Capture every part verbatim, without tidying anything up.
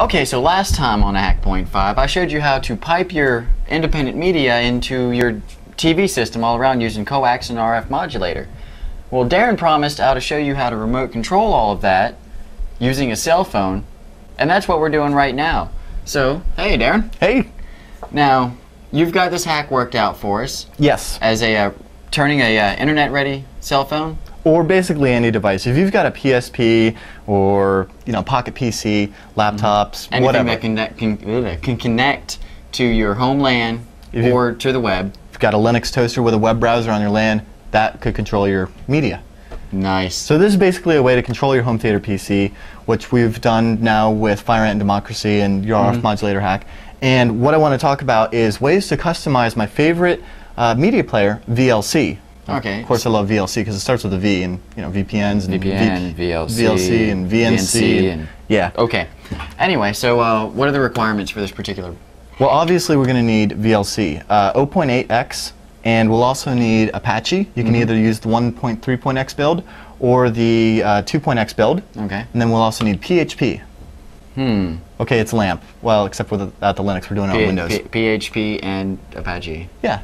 Okay, so last time on Hak five, I showed you how to pipe your independent media into your T V system all around using coax and R F modulator. Well, Darren promised how to show you how to remote control all of that using a cell phone, and that's what we're doing right now. So, hey Darren. Hey. Now, you've got this hack worked out for us. Yes. As a uh, turning a uh, internet-ready cell phone. Or basically any device. If you've got a P S P or you know pocket P C, laptops, mm-hmm. anything whatever that connect, can, can connect to your homeland or to the web. If you've got a Linux toaster with a web browser on your LAN, that could control your media. Nice. So this is basically a way to control your home theater P C, which we've done now with FireAnt and Democracy and your R F mm-hmm. modulator hack. And what I want to talk about is ways to customize my favorite uh, media player, V L C. Okay. Of course, I love V L C because it starts with a V, and you know V P Ns and V P N, v VLC, VLC, and V N C, and, and yeah. Okay. Anyway, so uh, what are the requirements for this particular? Well, obviously, we're going to need V L C uh, zero point eight x, and we'll also need Apache. You can mm-hmm. either use the one point three x build or the uh, two x build. Okay. And then we'll also need P H P. Hmm. Okay, it's LAMP. Well, except with at the Linux, we're doing it on Windows. P H P and Apache. Yeah.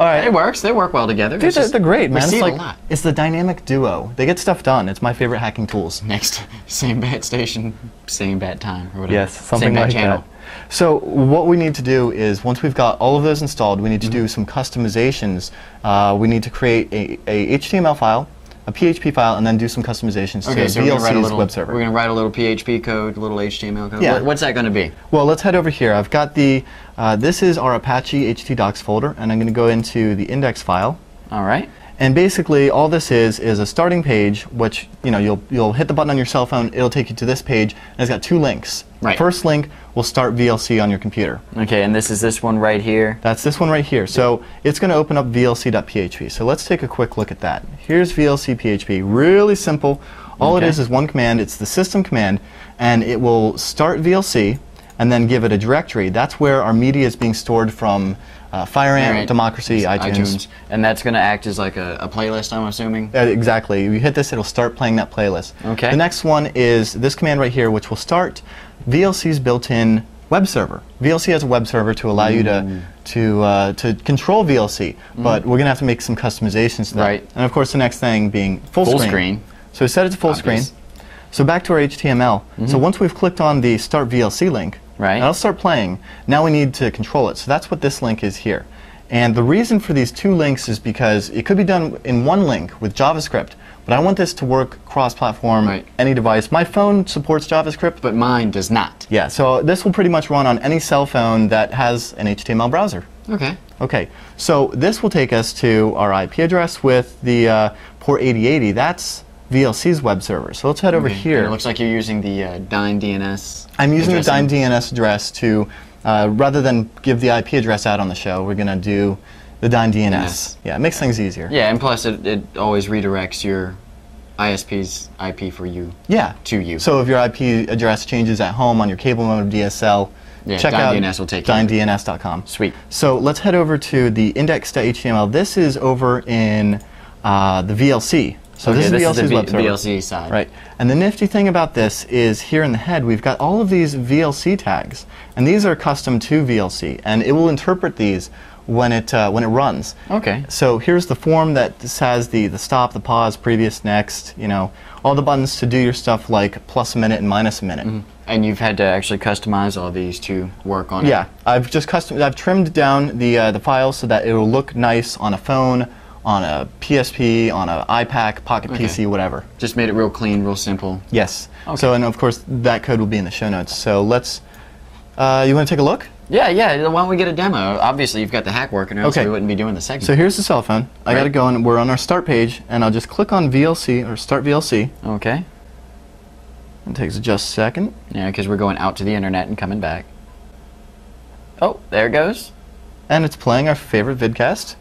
All right. It works. They work well together. Dude, they're, they're great, man. It's like, a lot. It's the dynamic duo. They get stuff done. It's my favorite hacking tools. Next, same bad station, same bad time, or whatever. Yes, something same bad like channel. That. So what we need to do is, once we've got all of those installed, we need to mm-hmm. do some customizations. Uh, we need to create a, a H T M L file, a P H P file, and then do some customizations okay, to so V L C's web server. We're going to write a little P H P code, a little H T M L code. Yeah. What, what's that going to be? Well, let's head over here. I've got the, uh, this is our Apache htdocs folder, and I'm going to go into the index file. All right. And basically, all this is, is a starting page, which, you know, you'll, you'll hit the button on your cell phone, it'll take you to this page, and it's got two links. Right. The first link will start V L C on your computer. Okay, and this is this one right here? That's this one right here. So it's going to open up V L C dot P H P. So let's take a quick look at that. Here's V L C P H P. Really simple. All okay. it is is one command. It's the system command, and it will start V L C and then give it a directory. That's where our media is being stored from uh, FireAnt, right. Democracy, iTunes. iTunes. And that's going to act as like a, a playlist, I'm assuming? Uh, exactly. If you hit this, it'll start playing that playlist. Okay. The next one is this command right here, which will start V L C's built-in web server. V L C has a web server to allow mm. you to to uh, to control V L C, mm. but we're going to have to make some customizations to that. Right. And of course, the next thing being full, full screen. screen. So set it to full Obvious. screen. So back to our H T M L. Mm-hmm. So once we've clicked on the Start V L C link, right. and I'll start playing, now we need to control it. So that's what this link is here. And the reason for these two links is because it could be done in one link with JavaScript, but I want this to work cross-platform, right. any device. My phone supports JavaScript, but mine does not. Yeah, so this will pretty much run on any cell phone that has an H T M L browser. Okay. Okay, so this will take us to our I P address with the uh, port eighty eighty. That's V L C's web server. So let's head over okay. here. And it looks like you're using the uh, DynDNS. I'm using addressing. the DynDNS address to, uh, rather than give the I P address out on the show, we're going to do the DynDNS. Yeah, it makes yeah. things easier. Yeah, and plus it, it always redirects your I S P's I P for you yeah. to you. So if your I P address changes at home on your cable modem, D S L, yeah, check out dyn D N S will take dyn D N S dot com. Sweet. So let's head over to the index dot H T M L. This is over in uh, the V L C. So okay, this is this V L C's is the V L C side. Right. And the nifty thing about this is here in the head, we've got all of these V L C tags. And these are custom to V L C. And it will interpret these when it, uh, when it runs. Okay. So here's the form that has the, the stop, the pause, previous, next, you know, all the buttons to do your stuff like plus a minute and minus a minute. Mm-hmm. And you've had to actually customize all these to work on yeah, it. Yeah. I've just custom I've trimmed down the, uh, the file so that it will look nice on a phone, on a P S P, on a iPac, Pocket okay. P C, whatever. Just made it real clean, real simple. Yes. Okay. So, and of course, that code will be in the show notes. So let's, uh, you want to take a look? Yeah, yeah. Why don't we get a demo? Obviously, you've got the hack working, or else okay. we wouldn't be doing the segment. So here's the cell phone. I right. got to go, and we're on our start page, and I'll just click on V L C, or start V L C. Okay. It takes just a second. Yeah, because we're going out to the internet and coming back. Oh, there it goes. And it's playing our favorite vidcast.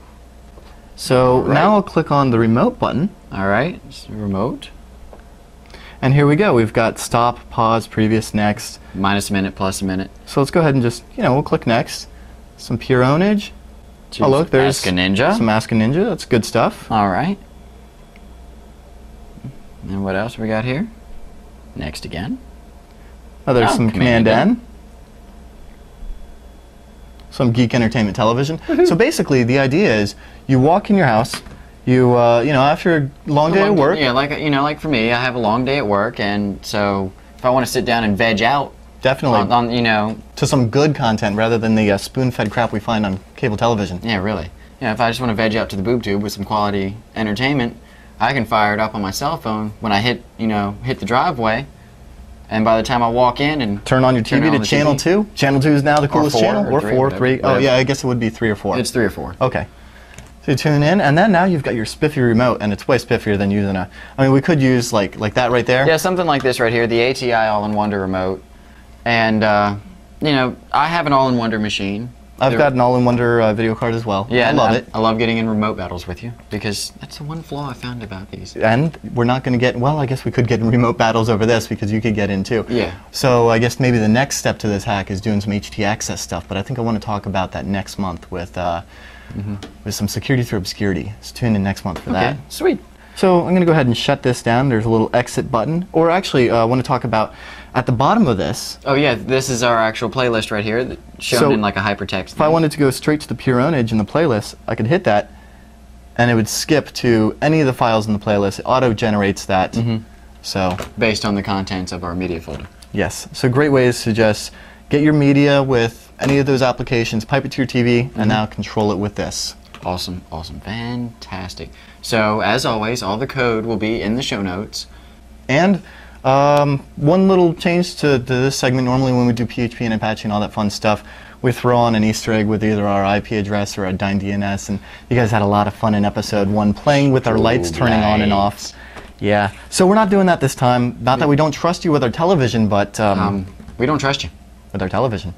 So right. now I'll click on the remote button. All right, so remote. And here we go. We've got stop, pause, previous, next. Minus a minute, plus a minute. So let's go ahead and just, you know, we'll click next. Some Pure Pwnage. Oh look, there's Ask a Ninja. Some Ask a Ninja. That's good stuff. All right. And what else we got here? Next again. Oh, there's oh, some Command N. N. Some geek entertainment television. Mm-hmm. So basically, the idea is you walk in your house. You uh, you know, after a long day at work. Yeah, like you know, like for me, I have a long day at work, and so if I want to sit down and veg out, definitely, on, on you know, to some good content rather than the uh, spoon-fed crap we find on cable television. Yeah, really. Yeah, if I just want to veg out to the boob tube with some quality entertainment, I can fire it up on my cell phone when I hit you know hit the driveway, and by the time I walk in and turn on your T V on to channel T V. two. Channel two is now the coolest or four, channel, or, or three, four, three. Whatever. Oh yeah, I guess it would be three or four. It's three or four. Okay. So you tune in, and then now you've got your spiffy remote, and it's way spiffier than using a... I mean, we could use like like that right there. Yeah, something like this right here, the A T I All in Wonder remote. And, uh, you know, I have an All in Wonder machine. I've They're, got an All in Wonder uh, video card as well. Yeah, I love I, it. I love getting in remote battles with you, because that's the one flaw I found about these. And we're not going to get... Well, I guess we could get in remote battles over this, because you could get in too. Yeah. So I guess maybe the next step to this hack is doing some H T access stuff, but I think I want to talk about that next month with... Uh, Mm-hmm. with some security through obscurity. So tune in next month for okay, that. Sweet. So I'm going to go ahead and shut this down. There's a little exit button. Or actually, uh, I want to talk about at the bottom of this. Oh yeah, this is our actual playlist right here, shown so in like a hypertext. If thing. I wanted to go straight to the Pure Pwnage in the playlist, I could hit that, and it would skip to any of the files in the playlist. It auto-generates that. Mm-hmm. So based on the contents of our media folder. Yes. So great ways to just get your media with any of those applications, pipe it to your T V, mm-hmm. and now control it with this. Awesome, awesome, fantastic. So as always, all the code will be in the show notes. And um, one little change to, to this segment, normally when we do P H P and Apache and all that fun stuff, we throw on an Easter egg with either our I P address or our DynDNS, and you guys had a lot of fun in episode one playing with our lights, lights turning on and off. Yeah, so we're not doing that this time. Not that we don't trust you with our television, but... Um, um, we don't trust you. With our television.